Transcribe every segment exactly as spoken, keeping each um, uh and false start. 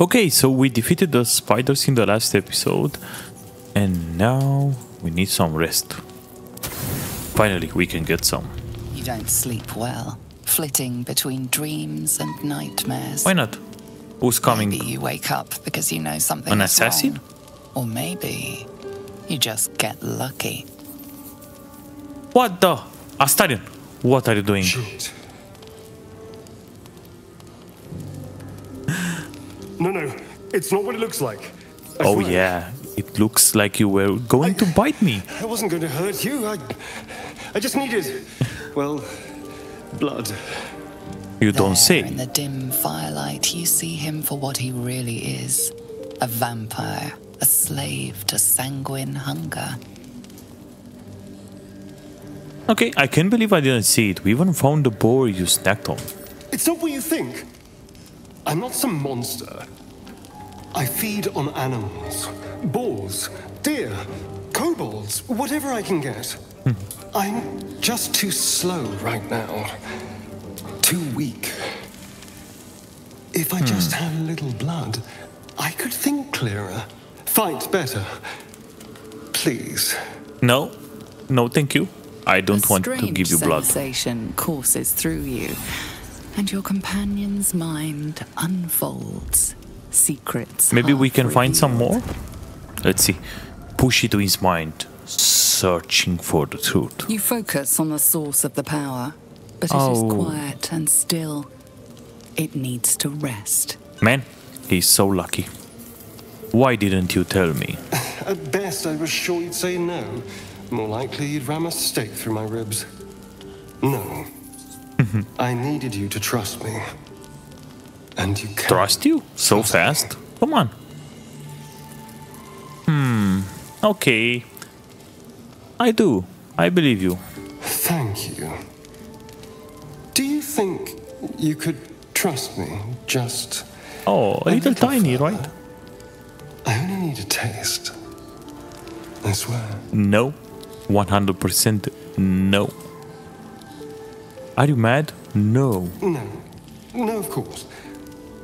Okay, so we defeated the spiders in the last episode, and now we need some rest. Finally, we can get some. You don't sleep well, flitting between dreams and nightmares. Why not? Who's coming? Maybe you wake up because you know something. An assassin? Wrong. Or maybe you just get lucky. What the? Astarion, what are you doing? Shoot. No, no, it's not what it looks like. I oh, swear. Yeah, it looks like you were going I, to bite me. I wasn't going to hurt you. I, I just needed, well, blood. You don't there, say. In the dim firelight, you see him for what he really is. A vampire, a slave to sanguine hunger. Okay, I can't believe I didn't see it. We even found the boar you snacked on. It's not what you think. I'm not some monster. I feed on animals. Boars, deer, kobolds, whatever I can get. Hmm. I'm just too slow right now. Too weak. If I just hmm. had a little blood, I could think clearer, fight better. Please. No, no, thank you. I don't want to give you blood. A strange sensation courses through you, and your companion's mind unfolds secrets. Maybe we can find some more. Let's see. Push it to his mind, searching for the truth. You focus on the source of the power. But oh. It is quiet and still. It needs to rest. Man, he's so lucky. Why didn't you tell me? At best, I was sure you'd say no. More likely, you'd ram a stake through my ribs. No. I needed you to trust me. And you can't. Trust you? So fast? Come on. Hmm. Okay. I do. I believe you. Thank you. Do you think you could trust me? Just oh, a, a little, little tiny, further. Right? I only need a taste. I swear. No, one hundred percent no. Are you mad? No. No, no, of course.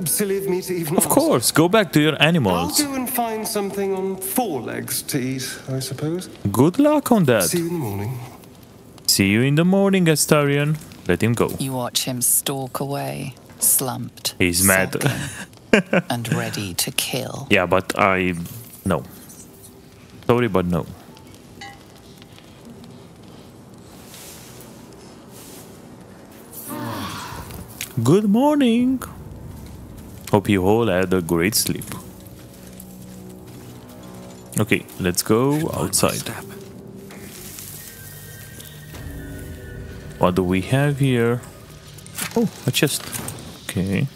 Silly of me to even. Of ask. Course, go back to your animals. I'll go and find something on four legs to eat, I suppose. Good luck on that. See you in the morning. See you in the morning, Astarion. Let him go. You watch him stalk away, slumped. He's mad. And ready to kill. Yeah, but I... no. Sorry, but no. Good morning. Hope you all had a great sleep. Okay, let's go outside. What do we have here? Oh, a chest. Okay.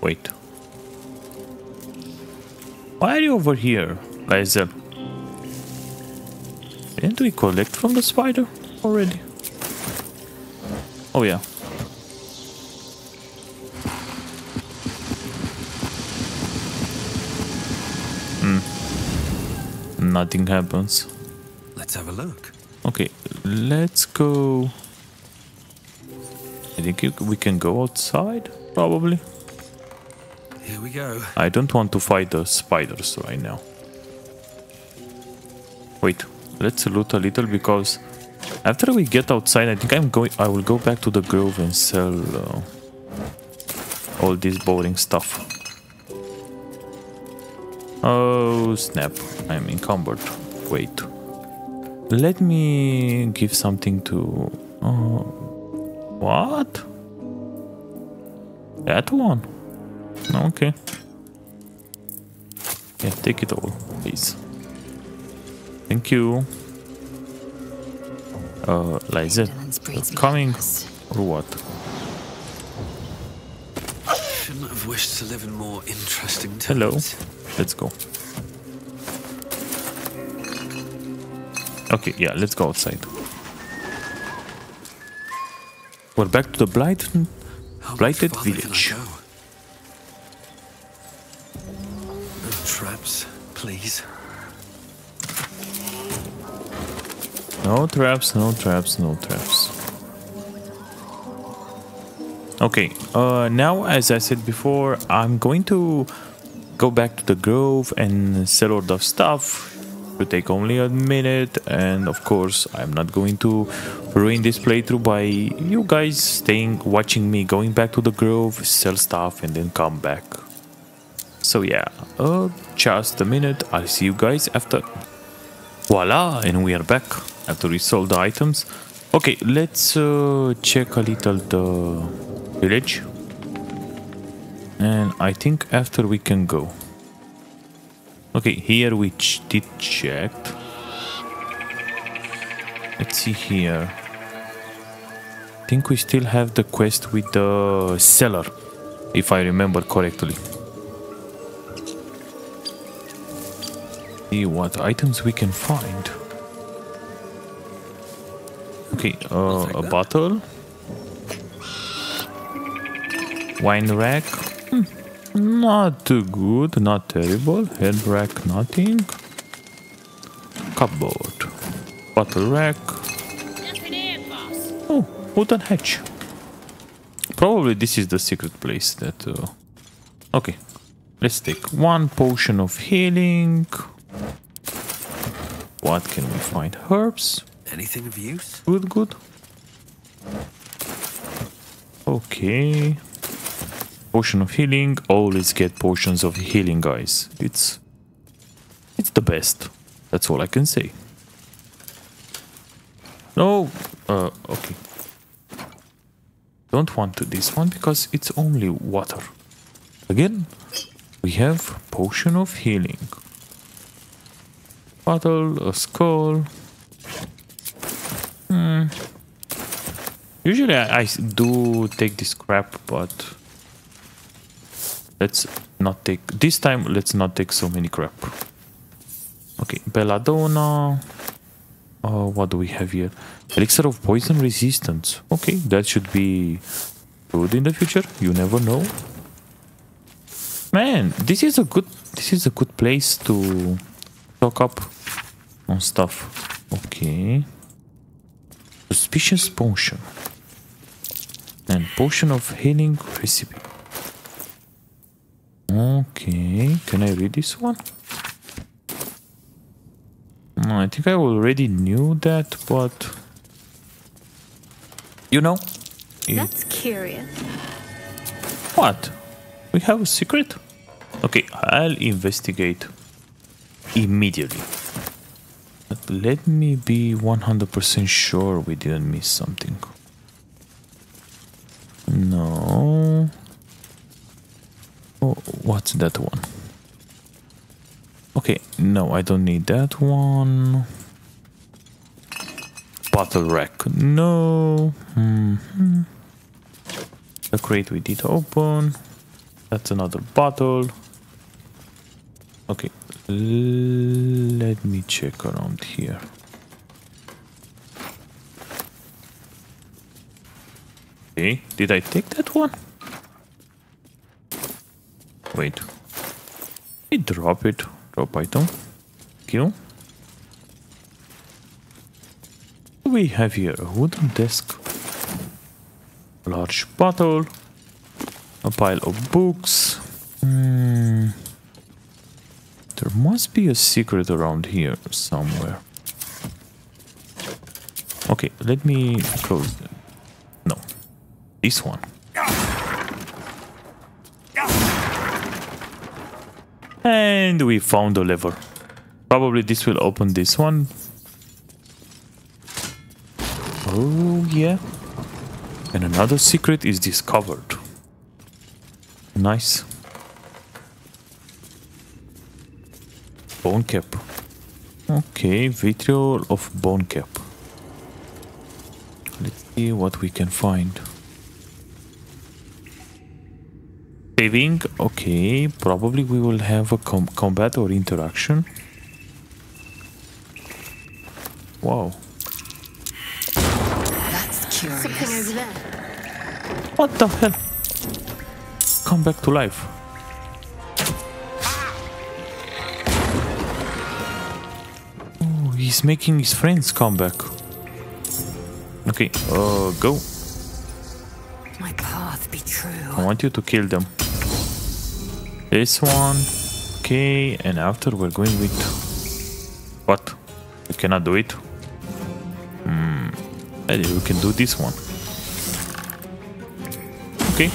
Wait. Why are you over here, Liza? Didn't we collect from the spider already? Oh, yeah. Hmm. Nothing happens. Let's have a look. Okay, let's go. I think you, we can go outside, probably. Here we go. I don't want to fight the spiders right now. Wait, let's loot a little because after we get outside, I think I'm going. I will go back to the grove and sell uh, all this boring stuff. Oh snap! I'm encumbered. Wait. Let me give something to... Uh, what? That one? Okay. Yeah, take it all, please. Thank you. Uh, Liza, coming or what? Shouldn't have wished to live in more interesting times. Hello. Let's go. Okay, yeah, let's go outside. We're back to the Blighted, blighted Village. No traps, please. No traps, no traps, no traps. Okay, uh, now, as I said before, I'm going to go back to the grove and sell all the stuff. It will take only a minute, and of course I'm not going to ruin this playthrough by you guys staying, watching me going back to the grove, sell stuff and then come back. So yeah, uh, just a minute, I'll see you guys after. Voila, and we are back. I have to resell the items. Okay, let's uh, check a little the... village, and I think after we can go. Okay, here we ch did check. Let's see here. I think we still have the quest with the seller, if I remember correctly. See what items we can find. Okay, uh, a bottle. Wine rack, hmm. Not too good, not terrible. Head rack, nothing. Cupboard, bottle rack. Oh, wooden hatch. Probably this is the secret place that. Uh... Okay, let's take one potion of healing. What can we find? Herbs. Anything of use? Good, good. Okay. Potion of healing, always get potions of healing, guys. It's it's the best. That's all I can say. No, uh, okay. Don't want to this one because it's only water. Again, we have potion of healing. Bottle, a skull. Hmm. Usually I, I do take this crap, but. Let's not take... This time, let's not take so many crap. Okay, belladonna. Uh, what do we have here? Elixir of poison resistance. Okay, that should be good in the future. You never know. Man, this is a good... This is a good place to stock up on stuff. Okay. Suspicious potion. And potion of healing recipe. Okay, can I read this one? No, I think I already knew that, but... You know? That's curious. What? We have a secret? Okay, I'll investigate immediately. But let me be one hundred percent sure we didn't miss something. No... Oh, what's that one? Okay, no, I don't need that one. Bottle rack, no. Mm-hmm. The crate we did open. That's another bottle. Okay, let me check around here. Okay, did I take that one? Wait, I drop it. Drop item. Kill. What do we have here? A wooden desk. A large bottle. A pile of books. Mm. There must be a secret around here somewhere. Okay, let me close them. No. This one. And we found a lever. Probably this will open this one. Oh, yeah. And another secret is discovered. Nice. Bone cap. Okay, vitriol of bone cap. Let's see what we can find. Saving, okay, probably we will have a com combat or interaction. Wow. That's curious. Something over there. What the hell? Come back to life. Oh, he's making his friends come back. Okay, uh, go. My path be I want you to kill them. This one. Okay, and after we're going with... What? We cannot do it? Hmm. We can do this one. Okay.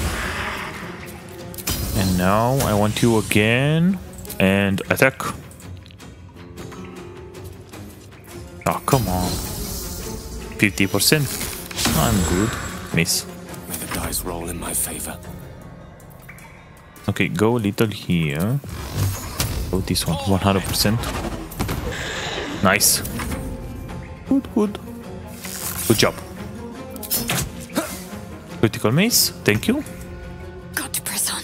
And now I want you again. And attack. Oh, come on. fifty percent. I'm good. Miss. Let the dice roll in my favor. Okay, go a little here. Go this one, one hundred percent. Nice. Good, good. Good job. Critical miss. Thank you. Got to press on.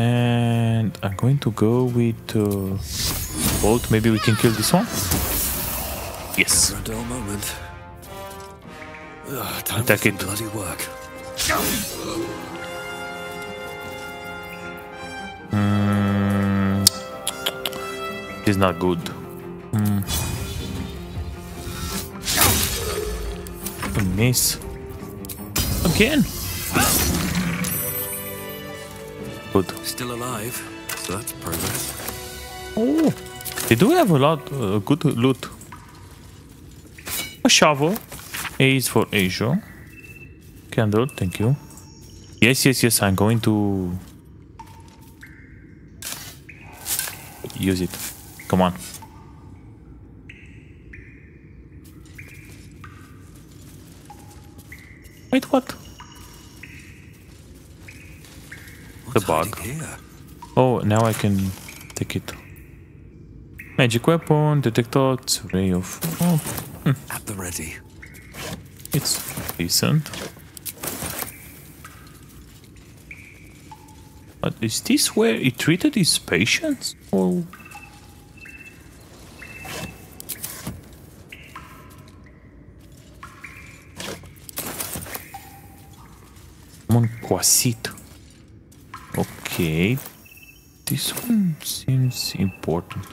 And I'm going to go with uh, bolt. Maybe we can kill this one. Yes. For a dull moment. Ugh, time attack it. Bloody work. Mm. This is not good. Mm. Miss again. Good. Still alive. So that's progress. Oh, they do have a lot uh, good loot. A shovel. A is for Asia. Candle, thank you. Yes, yes, yes, I'm going to use it. Come on. Wait, what? The bug. Oh, now I can take it. Magic weapon, detect thoughts, ray of... Oh. At the ready. It's decent. But is this where he treated his patients? Or Monquasit. Okay. This one seems important.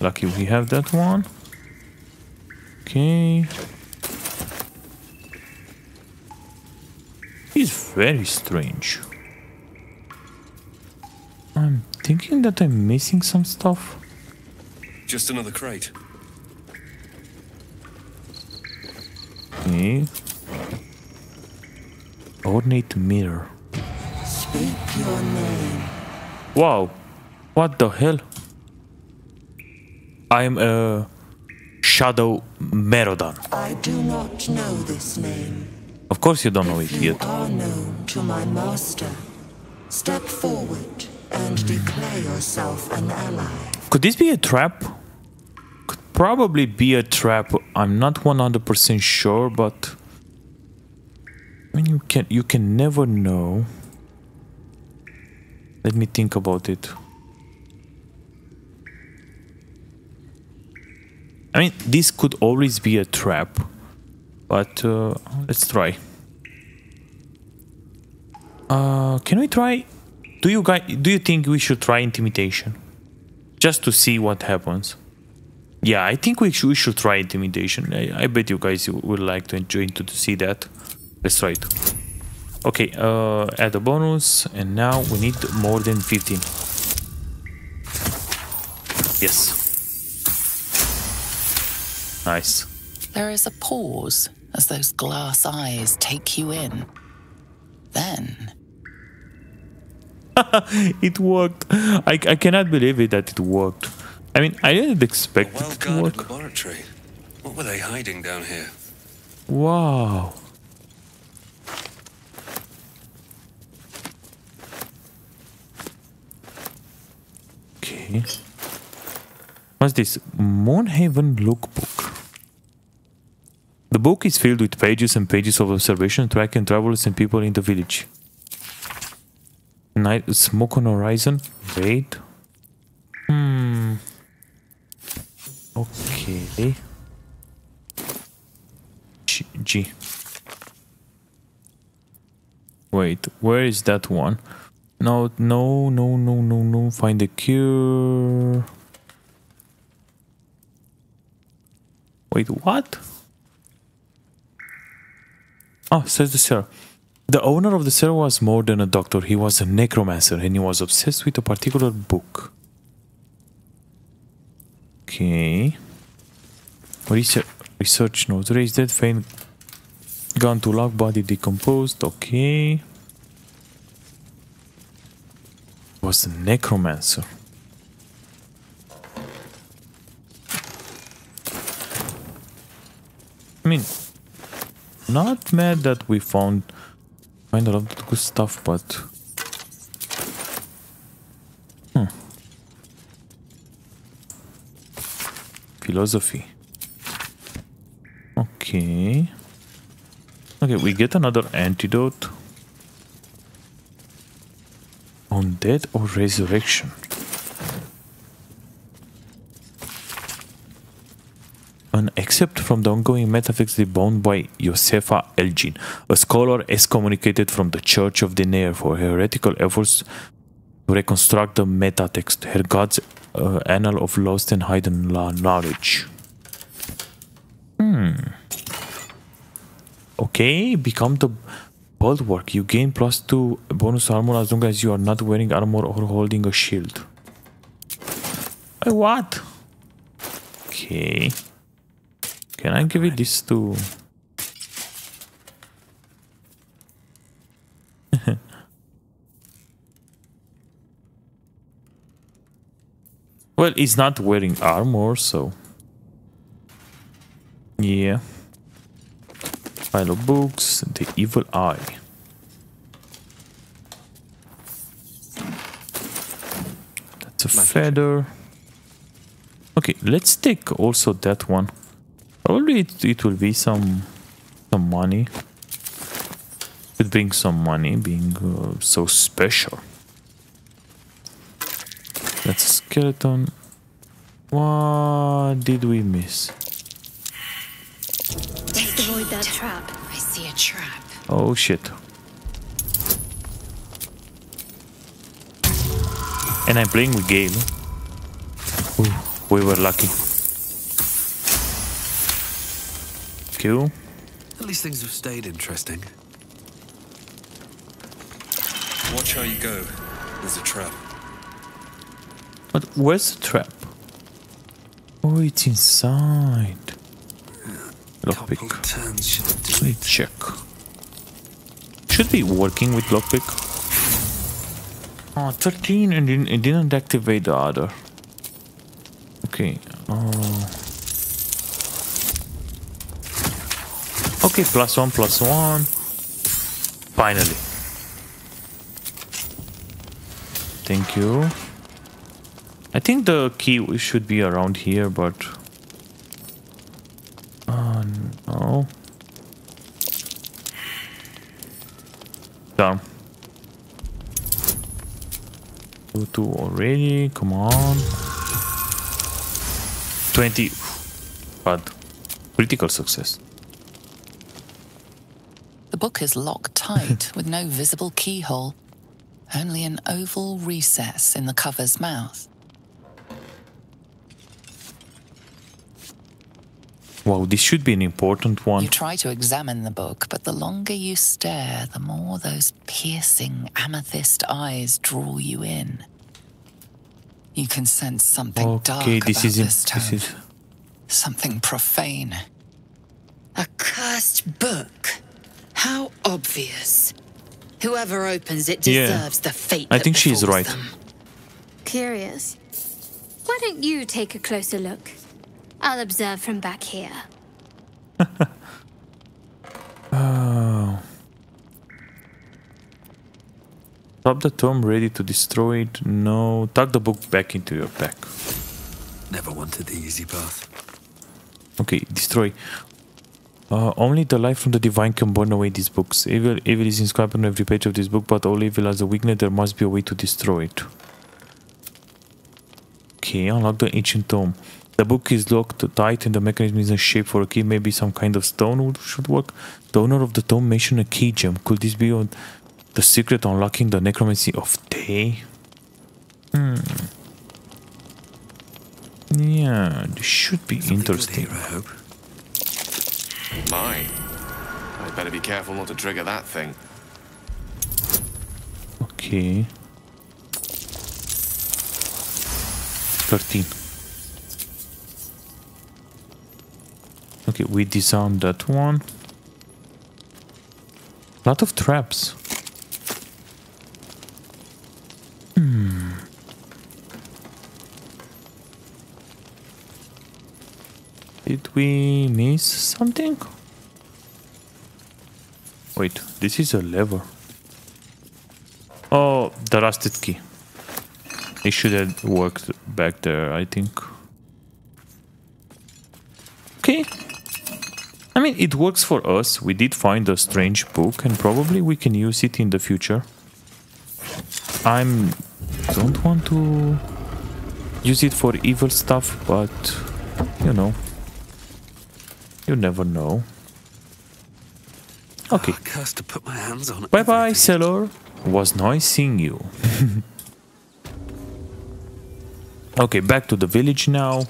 Lucky we have that one. Okay. He's very strange. I'm thinking that I'm missing some stuff. Just another crate. Okay. Ornate mirror. Speak your name. Wow. What the hell? I'm a Shadow Merodan. I do not know this name. Of course you don't know it yet. If you are known to my master, step forward and declare yourself an ally. Could this be a trap? Could probably be a trap. I'm not one hundred percent sure, but I mean, you can you can never know. Let me think about it. I mean, this could always be a trap, but uh, let's try. Uh, can we try? Do you guys? Do you think we should try intimidation, just to see what happens? Yeah, I think we should, we should try intimidation. I, I bet you guys would like to enjoy to, to see that. Let's try it. Okay, uh, add a bonus, and now we need more than fifteen. Yes. Nice. There is a pause as those glass eyes take you in. Then... it worked. I, I cannot believe it that it worked. I mean, I didn't expect it to work. Laboratory. What were they hiding down here? Wow. Okay. What's this? Moonhaven Lookbook. The book is filled with pages and pages of observation, tracking travelers and people in the village. Night smoke on horizon. Wait. Hmm. Okay. G. G. Wait. Where is that one? No. No. No. No. No. No. Find the cure. Wait. What? Oh, says the seer. The owner of the seer was more than a doctor. He was a necromancer and he was obsessed with a particular book. Okay. Research, research notes. Raised dead, faint, gone to lock, body decomposed. Okay. Was the necromancer. I mean, not mad that we found kind of a lot of good stuff, but hmm. Philosophy. Okay. Okay, we get another antidote. Undead or resurrection. An excerpt from the ongoing metaphysics debound by Josefa Elgin, a scholar excommunicated from the Church of Denair for heretical efforts to reconstruct the metatext, her god's uh, annal of lost and hidden knowledge. Hmm. Okay, become the bulwark. You gain plus two bonus armor as long as you are not wearing armor or holding a shield. Hey, what? Okay. Can I give it this to... Well, he's not wearing armor, so... Yeah. Pile of books, the evil eye. That's a feather. Okay, let's take also that one. Probably it, it will be some some money. It brings some money, being uh, so special. That's a skeleton. What did we miss? Let's avoid that trap. I see a trap. Oh shit! And I'm playing with Gale. Ooh, we were lucky. Cool. At least things have stayed interesting. Watch how you go. There's a trap. But where's the trap? Oh, it's inside. Lockpick. Let me check. Should be working with lockpick. Oh, thirteen, and it didn't activate the other. Okay. Oh. Okay, plus one, plus one. Finally. Thank you. I think the key should be around here, but... Oh, no. Down. Two, two already. Come on. twenty. But critical success. The book is locked tight with no visible keyhole, only an oval recess in the cover's mouth. Wow, this should be an important one. You try to examine the book, but the longer you stare, the more those piercing amethyst eyes draw you in. You can sense something okay, dark this about is this tome, this is... something profane. A cursed book. How obvious. Whoever opens it deserves yeah. the fate I that think she's right. Them. Curious. Why don't you take a closer look? I'll observe from back here. Oh. Drop the tome ready to destroy it. No. Tuck the book back into your pack. Never wanted the easy path. Okay, destroy. Uh, only the light from the divine can burn away these books. Evil, evil is inscribed on every page of this book, but all evil has a weakness. There must be a way to destroy it. Okay, unlock the ancient tome. The book is locked tight and the mechanism is in shape for a key. Maybe some kind of stone would, should work. The owner of the tome mentioned a key gem. Could this be on the secret unlocking the necromancy of Thay? Hmm. Yeah, this should be something interesting. Good here, I hope. My, I I'd better be careful not to trigger that thing. Okay. thirteen. Okay, we disarmed that one. Lot of traps. Hmm. Did we miss something? Wait, this is a lever. Oh, the rusted key. It should have worked back there, I think. Okay. I mean, it works for us. We did find a strange book, and probably we can use it in the future. I'm... don't want to use it for evil stuff, but... you know. You never know. Okay. Oh, cursed to put my hands on it. Bye-bye, seller. Was nice seeing you. Okay, back to the village now.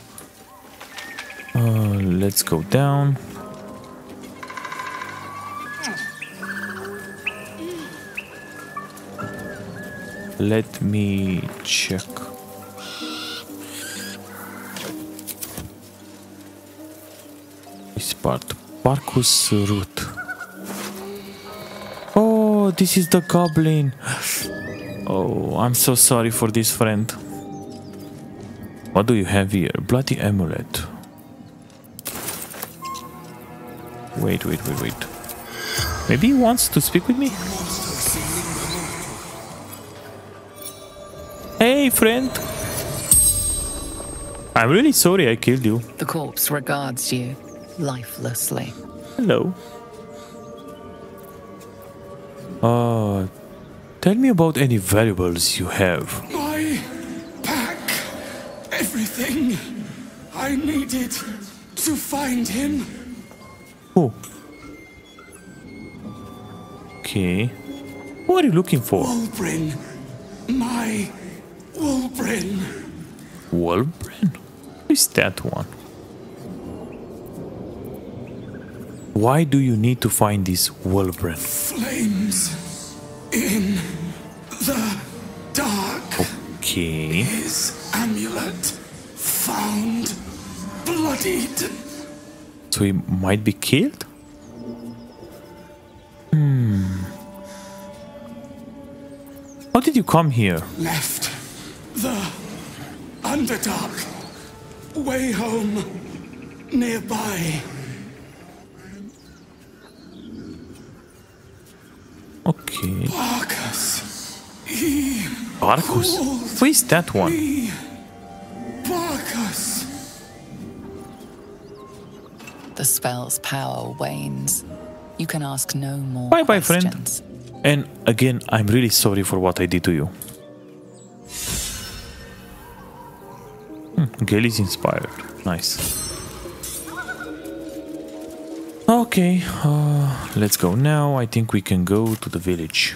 Uh, let's go down. Let me check. This part. Parcus route. Oh, this is the goblin. Oh, I'm so sorry for this, friend. What do you have here? Bloody amulet. Wait, wait, wait, wait. Maybe he wants to speak with me? Hey, friend! I'm really sorry I killed you. The corpse regards you lifelessly. Hello. Uh, tell me about any valuables you have. Everything I needed to find him. Oh. Okay. What are you looking for? Wolbrin. My Wolbrin. Wolbrin? Who is that one? Why do you need to find this Wolbrin? Flames in the dark. Okay. His amulet found bloodied. So he might be killed? Hmm. How did you come here? Left the Underdark. Way home nearby. Okay. Barkus. He Barkus? Who is that one? Me. The spell's power wanes. You can ask no more bye bye, questions. Friend. And again, I'm really sorry for what I did to you. Hmm, Gale is inspired. Nice. Okay, uh, let's go now. I think we can go to the village.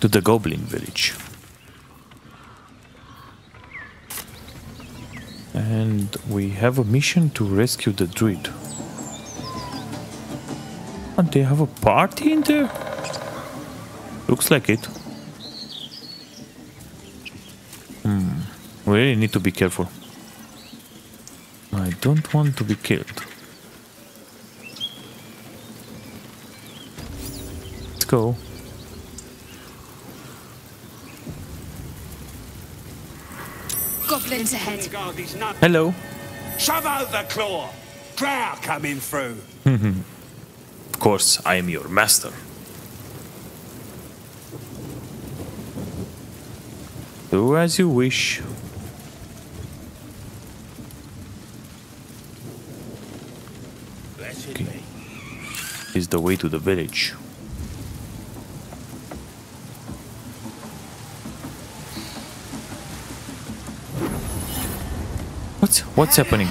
To the goblin village. And we have a mission to rescue the druid. And they have a party in there? Looks like it. Hmm. We really need to be careful. I don't want to be killed. Let's go. Goblins ahead. Hello. Shove out the claw. Drow coming through. Of course, I am your master. Do as you wish. Blessed be. Is the way to the village. What's, what's happening?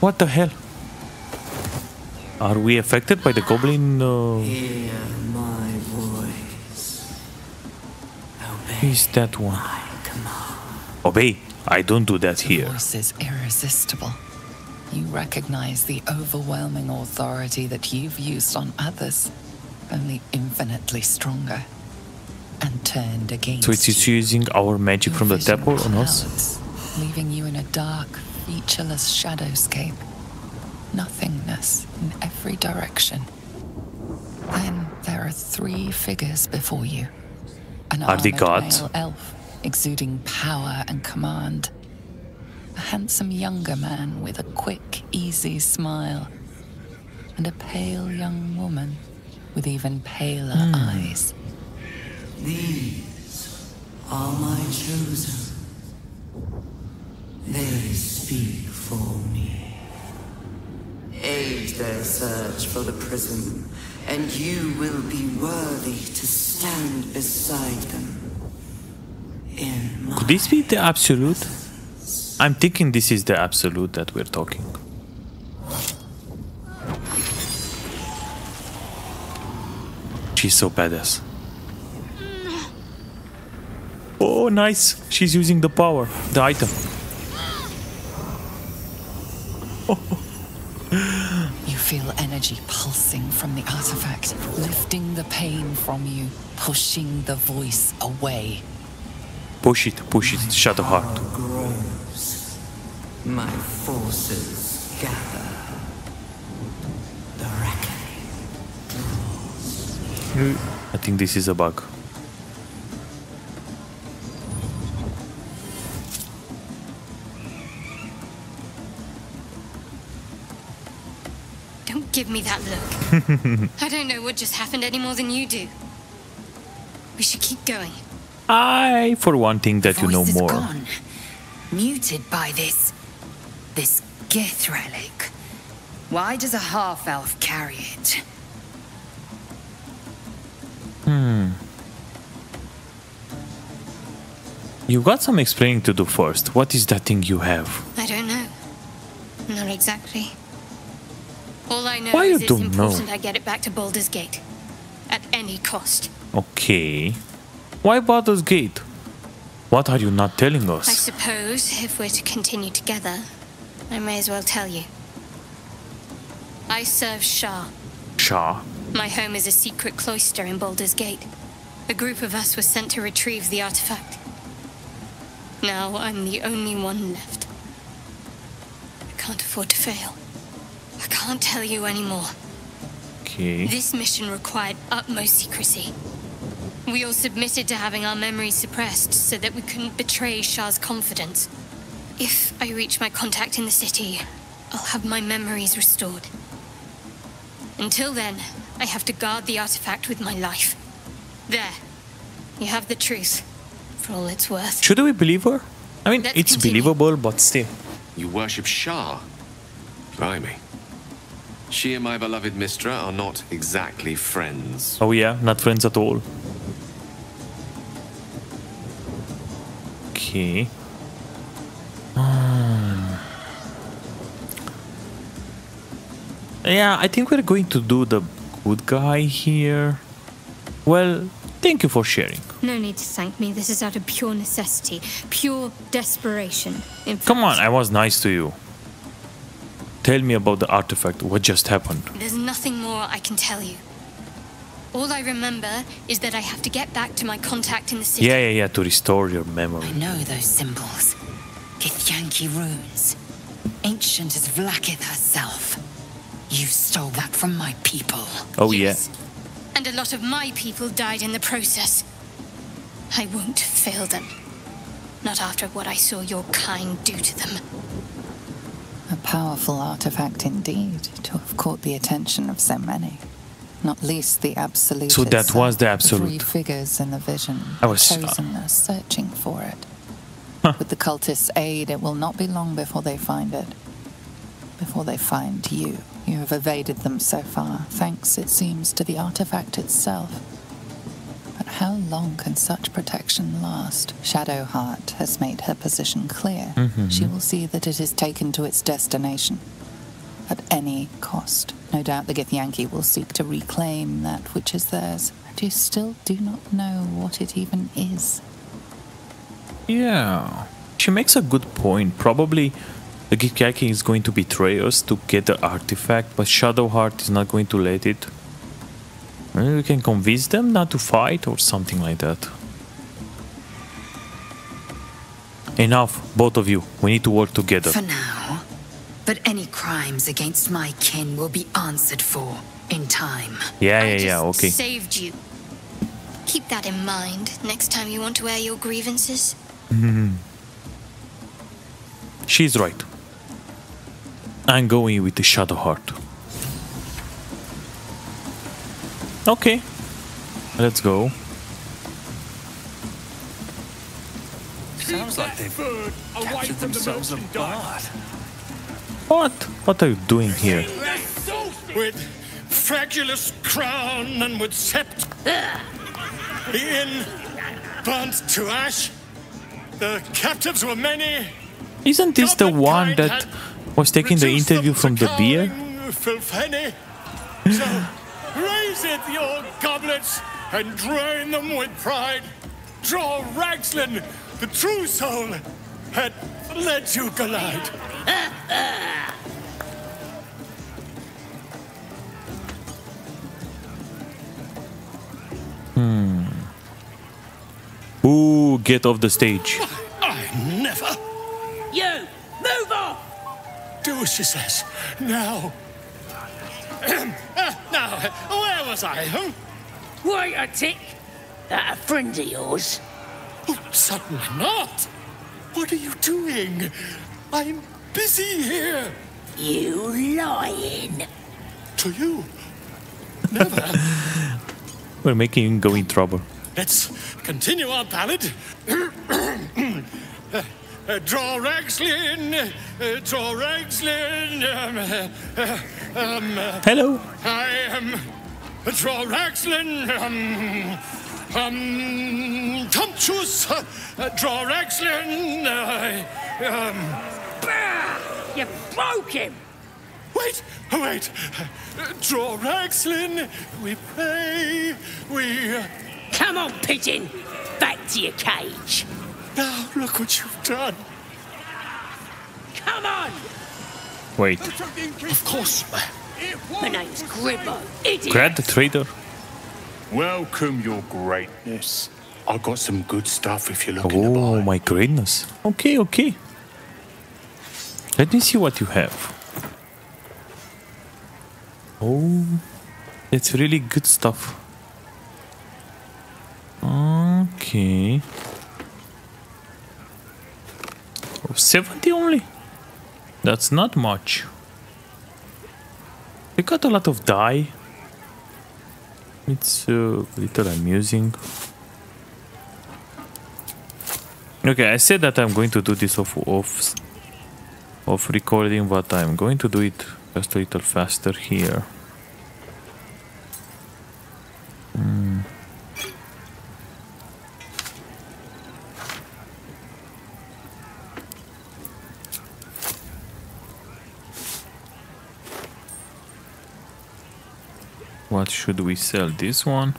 What the hell? Are we affected by the goblin? Uh... Hear my voice. Obey. Is that one? Obey. I don't do that here. This is irresistible. You recognize the overwhelming authority that you've used on others, only infinitely stronger, and turned against you. So it's just using our magic from the temple on us? Leaving you in a dark, featureless shadowscape. Nothingness in every direction. Then there are three figures before you. An armored male elf, exuding power and command. A handsome younger man with a quick, easy smile. And a pale young woman with even paler mm. eyes. These are my chosen. They speak for me. Aid their search for the prison, and you will be worthy to stand beside them. In my Could this be the Absolute? I'm thinking this is the Absolute that we're talking. She's so badass. Oh, nice. She's using the power, the item. You feel energy pulsing from the artifact, lifting the pain from you, pushing the voice away. Push it, push it, Shadowheart. My forces gather. The reckoning draws. I think this is a bug. Give me that look. I don't know what just happened any more than you do. We should keep going. I, for one thing, that you know more. Gone. Muted by this, this Gith relic. Why does a half-elf carry it? Hmm. You've got some explaining to do first. What is that thing you have? I don't know. Not exactly. All I know Why is it's important know? I get it back to Baldur's Gate. At any cost. Okay. Why Baldur's Gate? What are you not telling us? I suppose if we're to continue together, I may as well tell you. I serve Shah. Shah? My home is a secret cloister in Baldur's Gate. A group of us were sent to retrieve the artifact. Now I'm the only one left. I can't afford to fail. I can't tell you anymore. Okay. This mission required utmost secrecy. We all submitted to having our memories suppressed so that we couldn't betray Shah's confidence. If I reach my contact in the city, I'll have my memories restored. Until then, I have to guard the artifact with my life. There. You have the truth, for all it's worth. Should we believe her? I mean, Let's it's continue. believable, but still. You worship Shah? Blimey. She and my beloved Mystra are not exactly friends. Oh yeah, not friends at all. Okay. Mm. Yeah, I think we're going to do the good guy here. Well, thank you for sharing. No need to thank me. This is out of pure necessity, pure desperation. Come on, I was nice to you. Tell me about the artifact. What just happened? There's nothing more I can tell you. All I remember is that I have to get back to my contact in the city. Yeah, yeah, yeah, to restore your memory. I know those symbols. Githyanki runes. Ancient as Vlakith herself. You stole that from my people. Oh, yes. Yeah. And a lot of my people died in the process. I won't fail them. Not after what I saw your kind do to them. A powerful artifact indeed, to have caught the attention of so many, not least the Absolute. So that was the Absolute. Three figures in the vision. I was chosen uh, searching for it. Huh. With the cultists' aid, it will not be long before they find it. Before they find you. You have evaded them so far, thanks, it seems, to the artifact itself. But how long can such protection last? Shadowheart has made her position clear. Mm-hmm. She will see that it is taken to its destination. At any cost. No doubt the Githyanki will seek to reclaim that which is theirs. And you still do not know what it even is. Yeah. She makes a good point. Probably The Githyanki is going to betray us to get the artifact, but Shadowheart is not going to let it. Maybe we can convince them not to fight or something like that. Enough, both of you. We need to work together. For now. But any crimes against my kin will be answered for in time. Yeah, yeah, yeah, okay. I just saved you. Keep that in mind next time you want to air your grievances. Mm-hmm. She's right. I'm going with the Shadowheart. Okay. Let's go. Sounds like they've captured themselves a bard. What? What are you doing here? With fragulous crown and with sept, in burnt to ash, the captives were many. Isn't this the one that was taking the interview from the beer? So raise it, your goblets, and drain them with pride. Dror Ragzlin, the true soul, had led you gallant. Hmm. Ooh, get off the stage. I never. You, move off. Do as she says. Now. uh, now, where was I? Huh? Wait a tick. That a friend of yours? Oh, certainly not! What are you doing? I'm busy here! You lying! To you? Never! We're making him go in trouble. Let's continue our ballad. uh, uh, Dror Ragzlin! Uh, Dror Ragzlin! Um, uh, um, uh, Hello! I am Dror Ragzlin! Um, Um, Tumptuous, uh, uh, Dror Ragzlin, uh, um... Bah! You broke him! Wait, wait! Uh, Dror Ragzlin, we pray, we... Uh... Come on, pigeon! Back to your cage! Now, look what you've done! Come on! Wait. Of course. My name's Gribber, idiot! Grab the traitor. Welcome, your greatness. I've got some good stuff if you're looking to buy. Oh, my greatness. Okay, okay. Let me see what you have. Oh, it's really good stuff. Okay. Oh, seventy only? That's not much. They got a lot of dye. It's a little amusing. Okay, I said that I'm going to do this off, off, off recording, but I'm going to do it just a little faster here. Mm. What should we sell? This one?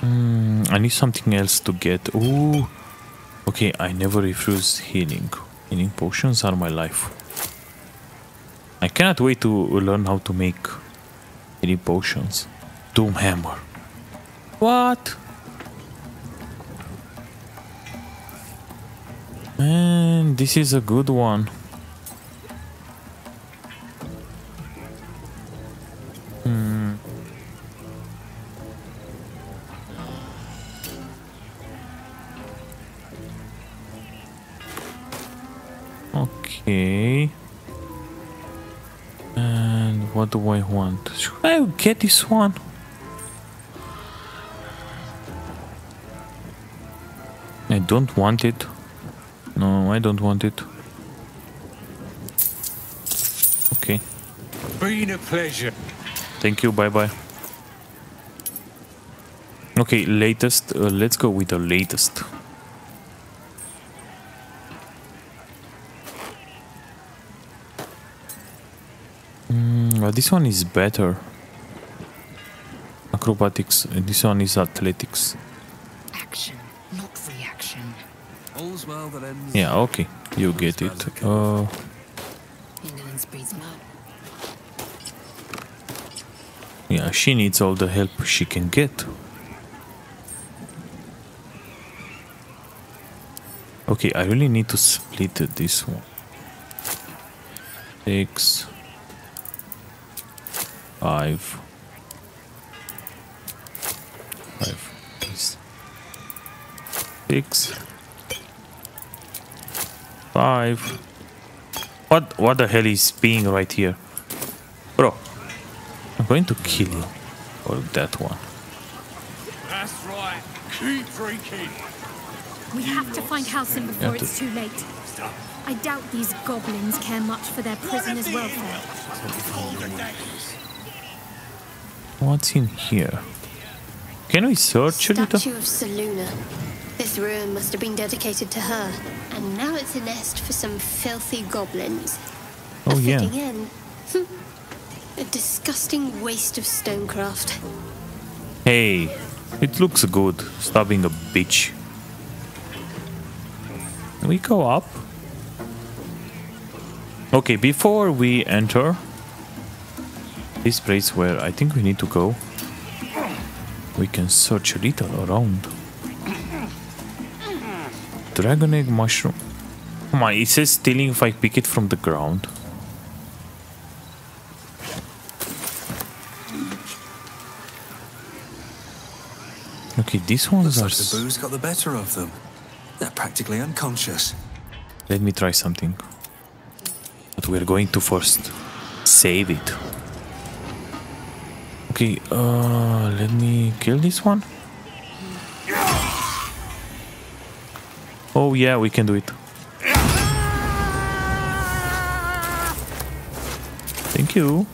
Mm, I need something else to get. Ooh. Okay, I never refuse healing. Healing potions are my life. I cannot wait to learn how to make healing potions. Doomhammer. What? Man, this is a good one. Hmm. Okay. And what do I want? Should I get this one? I don't want it. No, I don't want it. Okay. Been a pleasure. Thank you. Bye bye. Okay, latest. Uh, let's go with the latest. Mm, well, this one is better. acrobatics. This one is athletics. Action, not reaction. All's well that ends. Yeah, okay. You get it. Uh, yeah, she needs all the help she can get. Okay, I really need to split this one. Six. Five. Five. Six. Five. What, what the hell is being right here? Bro, I'm going to kill you. Or that one. That's right. Keep freaking. We have to find Halsin before it's too late. I doubt these goblins care much for their prisoners' welfare. What's in here? Can we search a little? Statue of Saluna. This room must have been dedicated to her, and now it's a nest for some filthy goblins. Oh yeah. Fitting in. Hm. A disgusting waste of stonecraft. Hey, it looks good. Stop being a bitch. Can we go up? Okay, before we enter this place where I think we need to go, we can search a little around. Dragon egg mushroom. Come on, it says stealing if I pick it from the ground. Okay, these ones are... Looks like the booze got the better of them. They're practically unconscious. Let me try something. But we're going to first save it. Okay, uh, let me kill this one. Oh yeah, we can do it. Thank you.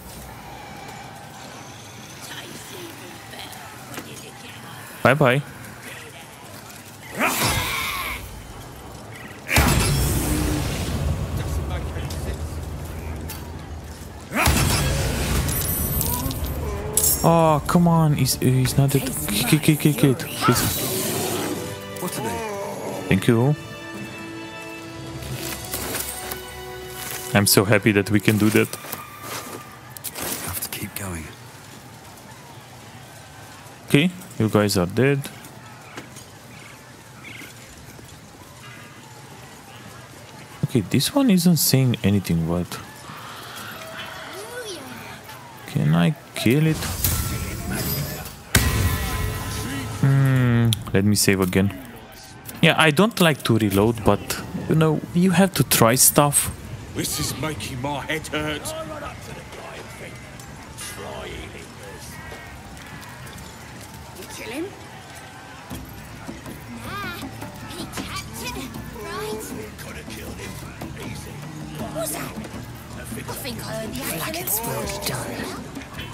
Bye bye. Oh, come on, he's, he's not dead. Kick, kick, kick, kick. What are they? Thank you. I'm so happy that we can do that. Have to keep going. Okay, you guys are dead. Okay, this one isn't saying anything, but... Can I kill it? Let me save again. Yeah, I don't like to reload, but you know, you have to try stuff. This is making my head hurt.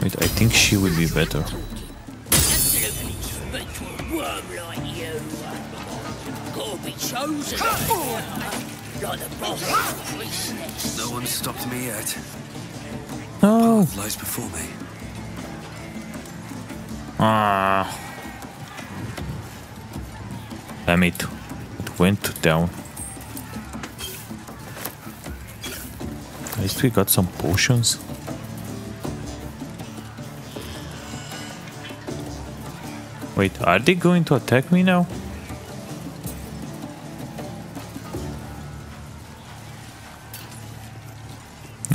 Wait, I think she will be better. No one stopped me yet. No. Lies before me. Ah. Damn it. It went down. At least we got some potions. Wait, are they going to attack me now?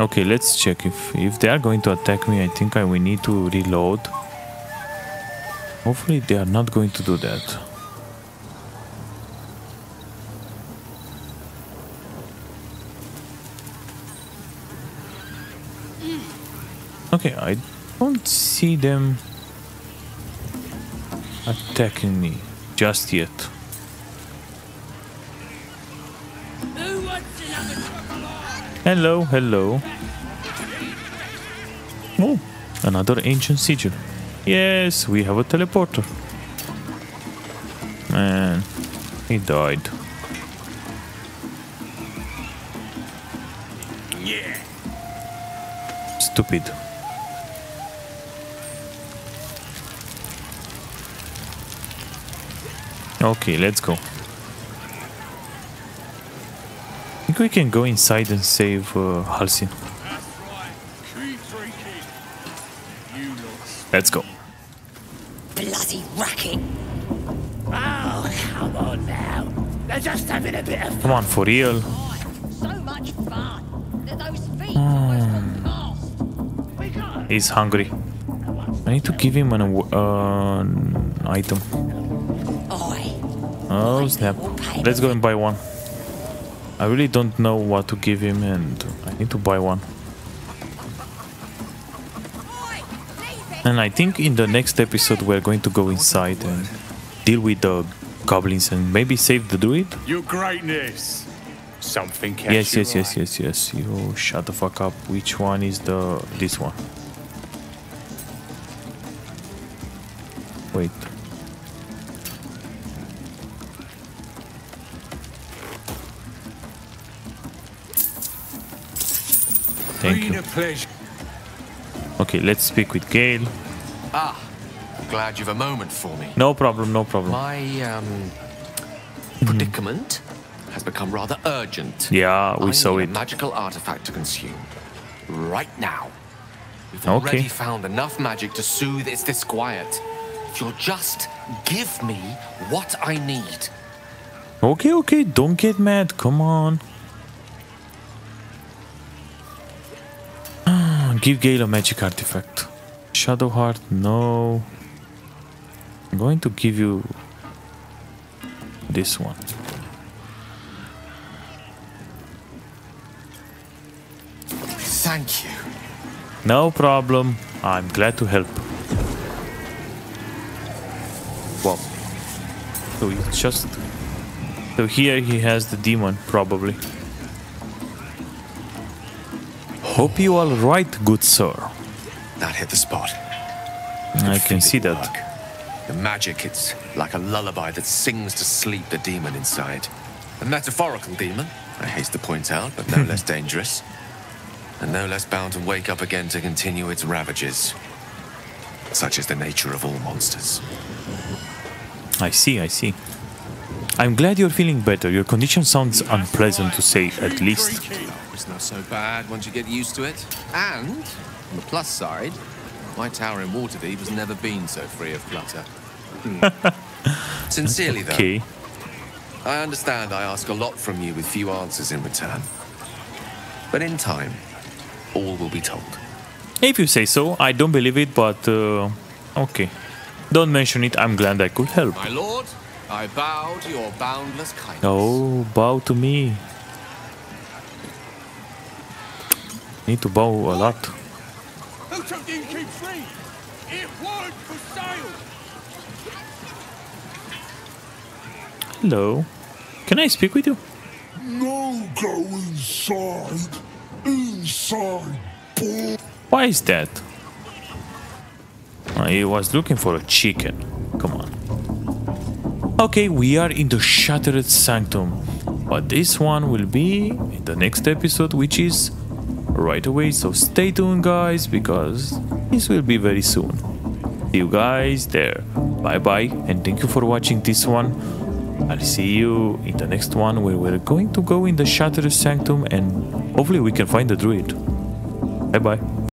Okay, let's check if, if they are going to attack me. I think I will need to reload. Hopefully they are not going to do that. Okay, I don't see them attacking me just yet. Hello, hello. Oh, another ancient sigil. Yes, we have a teleporter. Man, he died. Yeah. Stupid. Okay, let's go. I think we can go inside and save uh, Halsin. Let's go. Bloody racket. Oh, come on now. They're just having a bit of fun. Come on, for real. So much fun. Those feet almost gone. He's hungry. I need to give him an uh, item. Oh, snap. Let's go and buy one. I really don't know what to give him, and I need to buy one. And I think in the next episode we're going to go inside and deal with the goblins and maybe save the druid. Your greatness. Something catch yes, yes, yes, yes, yes. You shut the fuck up. Which one is the this one? Wait. Thank you. Okay, let's speak with Gale. Ah, glad you've a moment for me. No problem, no problem. My um, predicament mm-hmm. has become rather urgent. Yeah, we I saw need it. A magical artifact to consume right now. We've okay. already found enough magic to soothe its disquiet. If you'll just give me what I need. Okay, okay, don't get mad. Come on. Give Gale a magic artifact. Shadowheart, no. I'm going to give you this one. Thank you. No problem. I'm glad to help. Well, so it's just so here he has the demon, probably. Hope you all right, good sir. That hit the spot. I can see that. The magic, it's like a lullaby that sings to sleep the demon inside. A metaphorical demon, I haste to point out, but no less dangerous. And no less bound to wake up again to continue its ravages. Such is the nature of all monsters. I see, I see. I'm glad you're feeling better. Your condition sounds unpleasant to say, at least. It's not so bad once you get used to it. And, on the plus side, my tower in Waterdeep has never been so free of clutter. Hmm. Sincerely, okay. though, I understand I ask a lot from you with few answers in return. But in time, all will be told. If you say so, I don't believe it, but... Uh, okay. Don't mention it, I'm glad I could help. My lord, I bow to your boundless kindness. Oh, bow to me. Need to bow a lot. Who took the keep free? It won't for sale. Hello. Can I speak with you? No, go inside. Inside. Boy. Why is that? I was looking for a chicken. Come on. Okay, we are in the Shattered Sanctum. But this one will be in the next episode, which is right away, so stay tuned, guys, because this will be very soon. See you guys there. Bye bye, and thank you for watching this one. I'll see you in the next one, where we're going to go in the Shattered Sanctum, and hopefully we can find the druid. Bye bye.